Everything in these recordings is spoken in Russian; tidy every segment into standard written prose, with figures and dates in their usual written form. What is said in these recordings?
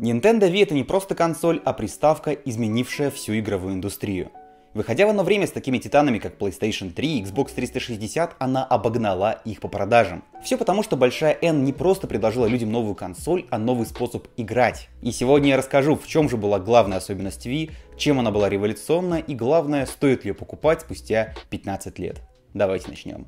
Nintendo Wii — это не просто консоль, а приставка, изменившая всю игровую индустрию. Выходя в одно время с такими титанами, как PlayStation 3 и Xbox 360, она обогнала их по продажам. Все потому, что большая N не просто предложила людям новую консоль, а новый способ играть. И сегодня я расскажу, в чем же была главная особенность Wii, чем она была революционна и, главное, стоит ли ее покупать спустя 15 лет. Давайте начнем.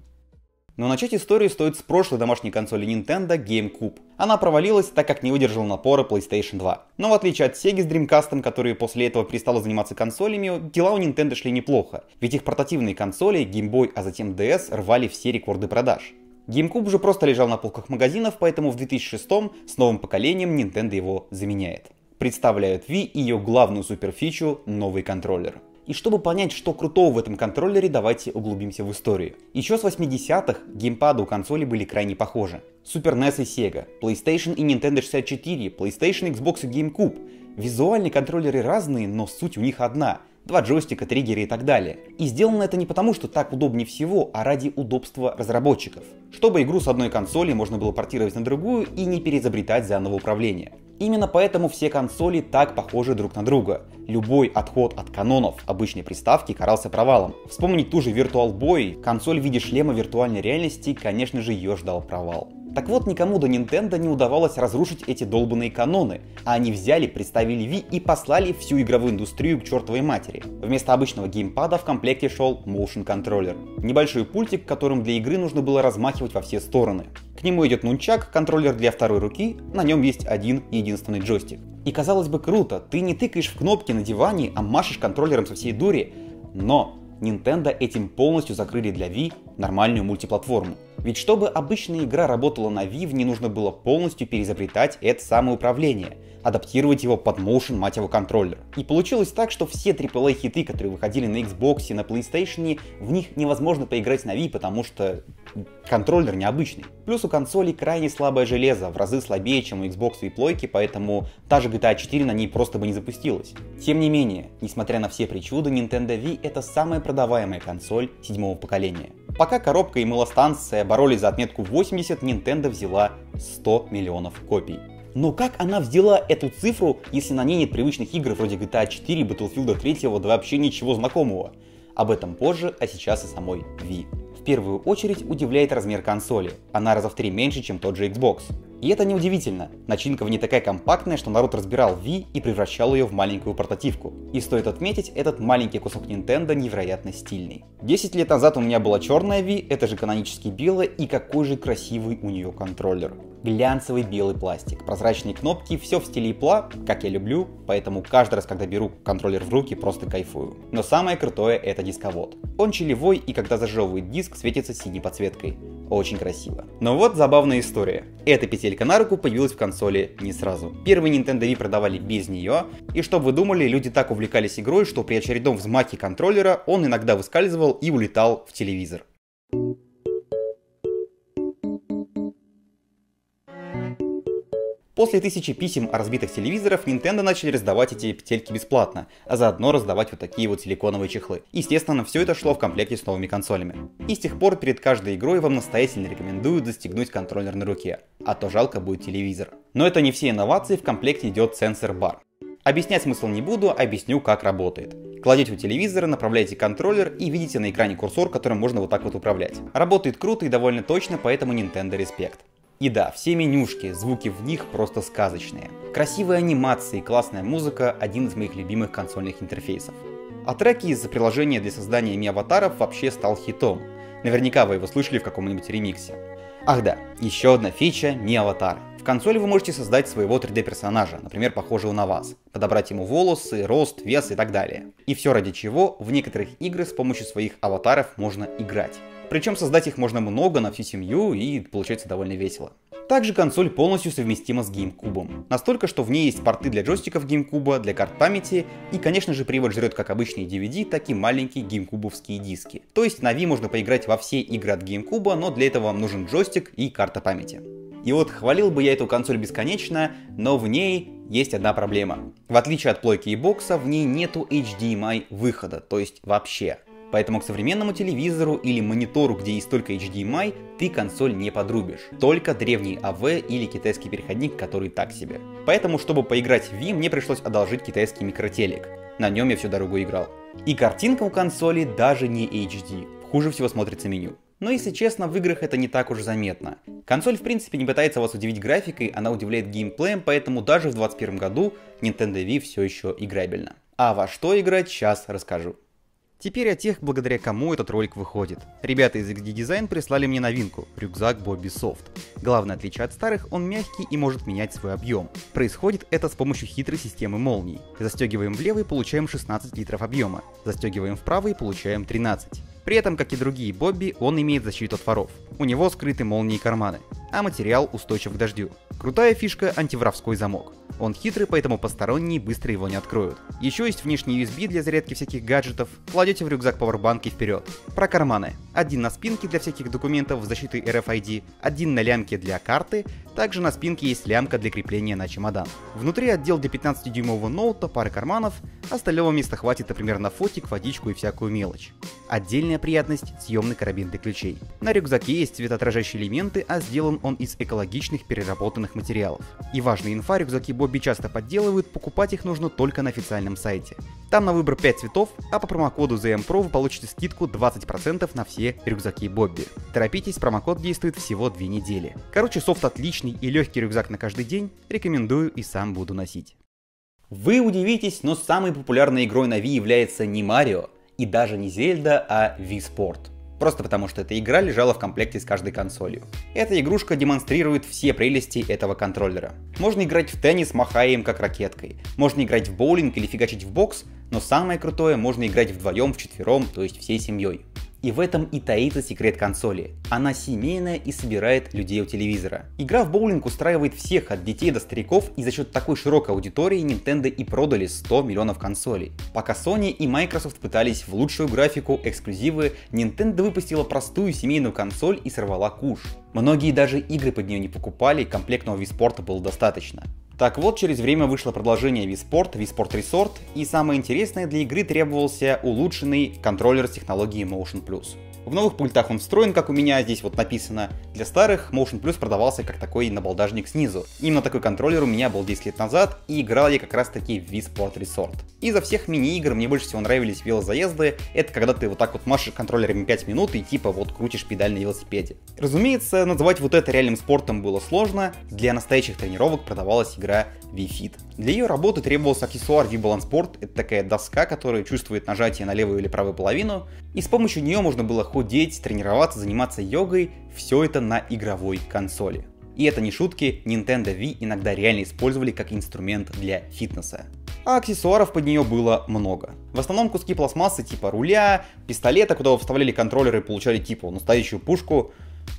Но начать историю стоит с прошлой домашней консоли Nintendo GameCube. Она провалилась, так как не выдержала напора PlayStation 2. Но в отличие от Sega с Dreamcast, которые после этого перестала заниматься консолями, дела у Nintendo шли неплохо. Ведь их портативные консоли, Game Boy, а затем DS, рвали все рекорды продаж. GameCube же просто лежал на полках магазинов, поэтому в 2006-м с новым поколением Nintendo его заменяет. Представляют Wii и ее главную суперфичу — новый контроллер. И чтобы понять, что крутого в этом контроллере, давайте углубимся в историю. Еще с 80-х геймпады у консолей были крайне похожи. Super NES и Sega, PlayStation и Nintendo 64, PlayStation, Xbox и GameCube. Визуальные контроллеры разные, но суть у них одна. Два джойстика, триггеры и так далее. И сделано это не потому, что так удобнее всего, а ради удобства разработчиков. Чтобы игру с одной консоли можно было портировать на другую и не переизобретать заново управление. Именно поэтому все консоли так похожи друг на друга. Любой отход от канонов обычной приставки карался провалом. Вспомнить ту же Virtual Boy, консоль в виде шлема виртуальной реальности, конечно же, ее ждал провал. Так вот, никому до Nintendo не удавалось разрушить эти долбанные каноны, а они взяли, представили Wii и послали всю игровую индустрию к чертовой матери. Вместо обычного геймпада в комплекте шел Motion контроллер. Небольшой пультик, которым для игры нужно было размахивать во все стороны. К нему идет нунчак, контроллер для второй руки, на нем есть один единственный джойстик. И казалось бы круто, ты не тыкаешь в кнопки на диване, а машешь контроллером со всей дури, но Nintendo этим полностью закрыли для Wii нормальную мультиплатформу. Ведь чтобы обычная игра работала на Wii, не нужно было полностью переизобретать это самое управление, адаптировать его под Motion, мать его, контроллер. И получилось так, что все AAA-хиты, которые выходили на Xbox и на PlayStation, в них невозможно поиграть на Wii, потому что контроллер необычный. Плюс у консолей крайне слабое железо, в разы слабее, чем у Xbox и плойки, поэтому та же GTA 4 на ней просто бы не запустилась. Тем не менее, несмотря на все причуды, Nintendo Wii — это самая продаваемая консоль седьмого поколения. Пока коробка и мылостанция боролись за отметку 80, Nintendo взяла 100 миллионов копий. Но как она взяла эту цифру, если на ней нет привычных игр вроде GTA 4, Battlefield 3, да вообще ничего знакомого? Об этом позже, а сейчас о самой Wii. В первую очередь удивляет размер консоли. Она раза в 3 меньше, чем тот же Xbox. И это неудивительно, начинка в ней такая компактная, что народ разбирал Wii и превращал ее в маленькую портативку. И стоит отметить, этот маленький кусок Nintendo невероятно стильный. 10 лет назад у меня была черная Wii, это же канонически белая, и какой же красивый у нее контроллер. Глянцевый белый пластик, прозрачные кнопки, все в стиле Ипла, как я люблю, поэтому каждый раз, когда беру контроллер в руки, просто кайфую. Но самое крутое — это дисковод. Он щелевой, и когда зажевывает диск, светится синей подсветкой. Очень красиво. Но вот забавная история. Эта петелька на руку появилась в консоли не сразу. Первый Nintendo Wii продавали без нее, и что вы думали, люди так увлекались игрой, что при очередном взмахе контроллера он иногда выскальзывал и улетал в телевизор. После 1000 писем о разбитых телевизорах Nintendo начали раздавать эти петельки бесплатно, а заодно раздавать вот такие вот силиконовые чехлы. Естественно, все это шло в комплекте с новыми консолями. И с тех пор перед каждой игрой вам настоятельно рекомендуют застегнуть контроллер на руке, а то жалко будет телевизор. Но это не все инновации, в комплекте идет сенсор-бар. Объяснять смысл не буду, объясню, как работает. Кладете у телевизора, направляете контроллер и видите на экране курсор, которым можно вот так вот управлять. Работает круто и довольно точно, поэтому Nintendo респект. И да, все менюшки, звуки в них просто сказочные. Красивые анимации, классная музыка — один из моих любимых консольных интерфейсов. А треки из-за приложения для создания Ми-аватаров вообще стал хитом. Наверняка вы его слышали в каком-нибудь ремиксе. Ах да, еще одна фича — Ми-аватары. В консоли вы можете создать своего 3D-персонажа, например, похожего на вас, подобрать ему волосы, рост, вес и так далее. И все ради чего в некоторых играх с помощью своих аватаров можно играть. Причем создать их можно много, на всю семью, и получается довольно весело. Также консоль полностью совместима с GameCube. Настолько, что в ней есть порты для джойстиков GameCube, для карт памяти, и, конечно же, привод жрет как обычные DVD, так и маленькие GameCube'овские диски. То есть на Wii можно поиграть во все игры от GameCube, но для этого вам нужен джойстик и карта памяти. И вот хвалил бы я эту консоль бесконечно, но в ней есть одна проблема. В отличие от плойки и бокса, в ней нету HDMI выхода, то есть вообще. поэтому к современному телевизору или монитору, где есть только HDMI, ты консоль не подрубишь. Только древний АВ или китайский переходник, который так себе. Поэтому, чтобы поиграть в Wii, мне пришлось одолжить китайский микротелек. На нем я всю дорогу играл. И картинка у консоли даже не HD. Хуже всего смотрится меню. Но если честно, в играх это не так уж заметно. Консоль в принципе не пытается вас удивить графикой, она удивляет геймплеем, поэтому даже в 2021 году Nintendo Wii все еще играбельна. А во что играть, сейчас расскажу. Теперь о тех, благодаря кому этот ролик выходит. Ребята из XD Design прислали мне новинку – рюкзак Bobby Soft. Главное отличие от старых – он мягкий и может менять свой объем. Происходит это с помощью хитрой системы молний. Застегиваем влево и получаем 16 литров объема. Застегиваем вправо и получаем 13. При этом, как и другие Бобби, он имеет защиту от воров. У него скрыты молнии и карманы, а материал устойчив к дождю. Крутая фишка – антиворовской замок. Он хитрый, поэтому посторонние быстро его не откроют. Еще есть внешний USB для зарядки всяких гаджетов. Кладете в рюкзак пауэрбанк и вперед. Про карманы. Один на спинке для всяких документов с защитой RFID, один на лямке для карты, также на спинке есть лямка для крепления на чемодан. Внутри отдел для 15-дюймового ноута, пары карманов, остального места хватит, например, на фотик, водичку и всякую мелочь. Отдельная приятность – съемный карабин для ключей. На рюкзаке есть светоотражающие элементы, а сделан он из экологичных переработанных материалов. И важная инфа, рюкзаки Бобби часто подделывают, покупать их нужно только на официальном сайте. Там на выбор 5 цветов, а по промокоду ZMPRO вы получите скидку 20% на все рюкзаки Бобби. Торопитесь, промокод действует всего 2 недели. Короче, софт отличный и легкий рюкзак на каждый день, рекомендую и сам буду носить. Вы удивитесь, но самой популярной игрой на Wii является не Марио и даже не Зельда, а Wii Sport. Просто потому, что эта игра лежала в комплекте с каждой консолью. Эта игрушка демонстрирует все прелести этого контроллера. Можно играть в теннис, махая им как ракеткой. Можно играть в боулинг или фигачить в бокс, но самое крутое, можно играть вдвоем, вчетвером, то есть всей семьей. И в этом и таится секрет консоли. Она семейная и собирает людей у телевизора. Игра в боулинг устраивает всех, от детей до стариков, и за счет такой широкой аудитории Nintendo и продали 100 миллионов консолей. Пока Sony и Microsoft пытались в лучшую графику, эксклюзивы, Nintendo выпустила простую семейную консоль и сорвала куш. Многие даже игры под нее не покупали, комплектного Wii Sport'а было достаточно. Так вот, через время вышло продолжение Wii Sport, Wii Sports Resort, и самое интересное, для игры требовался улучшенный контроллер с технологией Motion Plus. В новых пультах он встроен, как у меня здесь вот написано, для старых Motion Plus продавался как такой набалдажник снизу. Именно такой контроллер у меня был 10 лет назад, и играл я как раз таки в Wii Sports Resort. Из-за всех мини-игр мне больше всего нравились велозаезды, это когда ты вот так вот машешь контроллерами 5 минут и типа вот крутишь педаль на велосипеде. Разумеется, называть вот это реальным спортом было сложно, для настоящих тренировок продавалась игра Wii Fit. Для ее работы требовался аксессуар V-Balance Board, это такая доска, которая чувствует нажатие на левую или правую половину, и с помощью нее можно было худеть, тренироваться, заниматься йогой, все это на игровой консоли. И это не шутки, Nintendo Wii иногда реально использовали как инструмент для фитнеса. А аксессуаров под нее было много. В основном куски пластмассы типа руля, пистолета, куда вы вставляли контроллеры и получали типа настоящую пушку.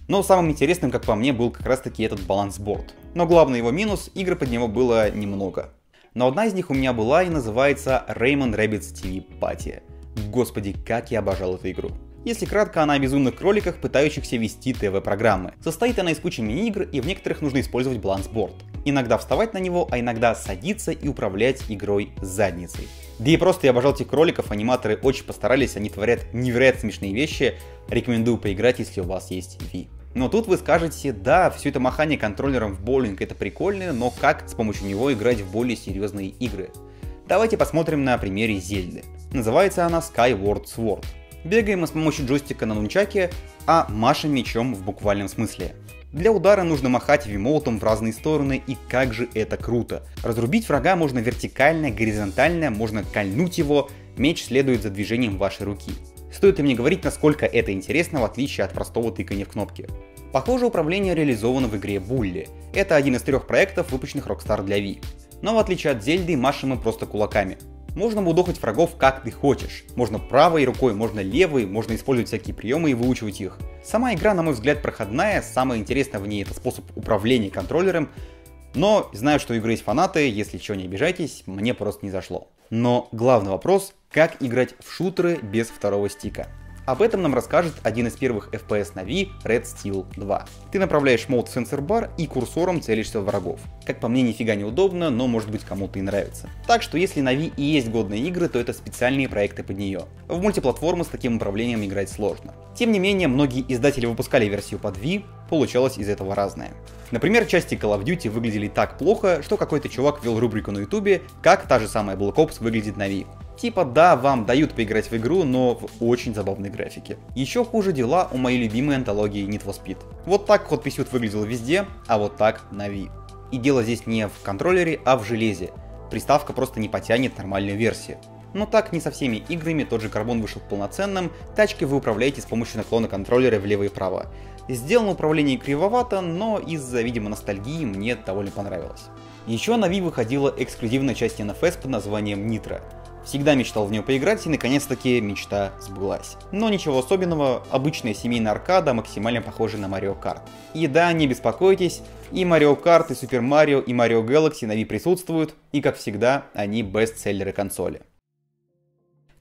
Но самым интересным, как по мне, был как раз таки этот балансборд. Но главный его минус, игр под него было немного. Но одна из них у меня была и называется Raymond Rabbids TV Party. Господи, как я обожал эту игру. Если кратко, она о безумных кроликах, пытающихся вести ТВ-программы. Состоит она из кучи мини-игр, и в некоторых нужно использовать балансборд. Иногда вставать на него, а иногда садиться и управлять игрой с задницей. Да и просто я обожал этих кроликов, аниматоры очень постарались, они творят невероятно смешные вещи. Рекомендую поиграть, если у вас есть Wii. Но тут вы скажете, да, все это махание контроллером в боулинг это прикольно, но как с помощью него играть в более серьезные игры? Давайте посмотрим на примере Зельды. Называется она Skyward Sword. Бегаем мы с помощью джойстика на нунчаке, а машем мечом в буквальном смысле. Для удара нужно махать вимоутом в разные стороны, и как же это круто. Разрубить врага можно вертикально, горизонтально, можно кольнуть его, меч следует за движением вашей руки. Стоит ли мне говорить, насколько это интересно, в отличие от простого тыкания в кнопки. Похоже, управление реализовано в игре Bully. Это один из 3 проектов, выпущенных Rockstar для Wii. Но в отличие от Зельды, машем мы просто кулаками. Можно мудохать врагов как ты хочешь. Можно правой рукой, можно левой, можно использовать всякие приемы и выучивать их. Сама игра, на мой взгляд, проходная, самое интересное в ней это способ управления контроллером, но знаю, что у игры есть фанаты, если чего не обижайтесь, мне просто не зашло. Но главный вопрос, как играть в шутеры без второго стика? Об этом нам расскажет один из первых FPS на Wii — Red Steel 2. Ты направляешь молот в сенсор-бар и курсором целишься в врагов. Как по мне, нифига неудобно, но может быть кому-то и нравится. Так что если на Wii и есть годные игры, то это специальные проекты под нее. В мультиплатформы с таким управлением играть сложно. Тем не менее, многие издатели выпускали версию под Wii, получалось из этого разное. Например, части Call of Duty выглядели так плохо, что какой-то чувак ввел рубрику на YouTube, как та же самая Black Ops выглядит на Wii. Типа да, вам дают поиграть в игру, но в очень забавной графике. Еще хуже дела у моей любимой антологии Need for Speed. Вот так Hot Pursuit выглядел везде, а вот так на Wii. И дело здесь не в контроллере, а в железе. Приставка просто не потянет нормальную версию. Но так не со всеми играми, тот же Carbon вышел полноценным, тачки вы управляете с помощью наклона контроллера влево и вправо. Сделано управление кривовато, но из-за, видимо, ностальгии мне это довольно понравилось. Еще на Wii выходила эксклюзивная часть NFS под названием Nitro. Всегда мечтал в нее поиграть, и наконец-таки мечта сбылась. Но ничего особенного, обычная семейная аркада, максимально похожая на Mario Kart. И да, не беспокойтесь, и Mario Kart, и Super Mario, и Mario Galaxy на Wii присутствуют, и как всегда, они бестселлеры консоли.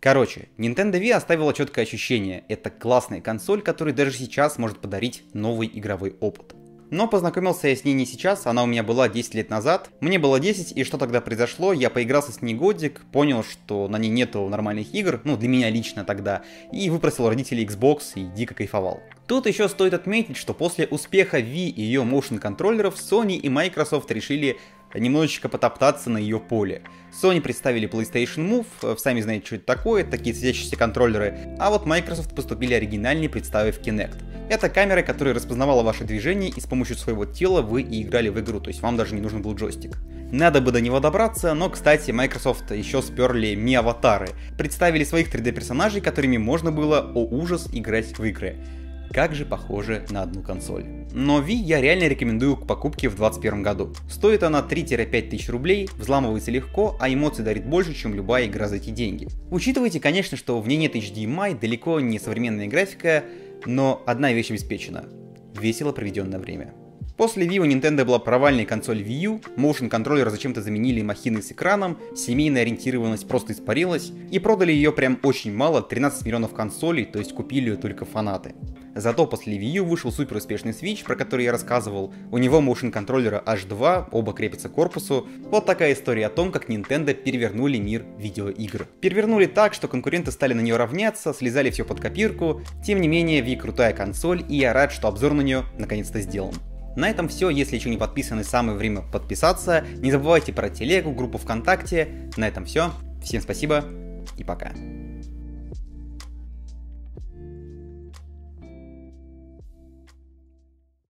Короче, Nintendo Wii оставила четкое ощущение, это классная консоль, которая даже сейчас может подарить новый игровой опыт. Но познакомился я с ней не сейчас, она у меня была 10 лет назад. Мне было 10, и что тогда произошло? Я поигрался с ней годик, понял, что на ней нету нормальных игр, ну для меня лично тогда, и выпросил родителей Xbox и дико кайфовал. Тут еще стоит отметить, что после успеха Wii и ее motion контроллеров Sony и Microsoft решили немножечко потоптаться на ее поле. Sony представили PlayStation Move, сами знаете, что это такое, такие светящиеся контроллеры, а вот Microsoft поступили оригинальнее, представив Kinect. Это камера, которая распознавала ваши движения, и с помощью своего тела вы и играли в игру, то есть вам даже не нужен был джойстик. Надо бы до него добраться, но, кстати, Microsoft еще сперли Mii-аватары, представили своих 3D-персонажей, которыми можно было, о ужас, играть в игры. Как же похоже на одну консоль. Но Wii я реально рекомендую к покупке в 2021 году. Стоит она 3-5 тысяч рублей, взламывается легко, а эмоций дарит больше, чем любая игра за эти деньги. Учитывайте, конечно, что в ней нет HDMI, далеко не современная графика, но одна вещь обеспечена — весело проведенное время. После Wii у Nintendo была провальная консоль Wii U, motion контроллер зачем-то заменили махиной с экраном, семейная ориентированность просто испарилась, и продали ее прям очень мало, 13 миллионов консолей, то есть купили ее только фанаты. Зато после Wii U вышел супер успешный Switch, про который я рассказывал, у него motion контроллера аж 2, оба крепятся к корпусу. Вот такая история о том, как Nintendo перевернули мир видеоигр. Перевернули так, что конкуренты стали на нее равняться, слезали все под копирку, тем не менее Wii крутая консоль, и я рад, что обзор на нее наконец-то сделан. На этом все, если еще не подписаны, самое время подписаться, не забывайте про телегу, группу ВКонтакте, на этом все, всем спасибо и пока.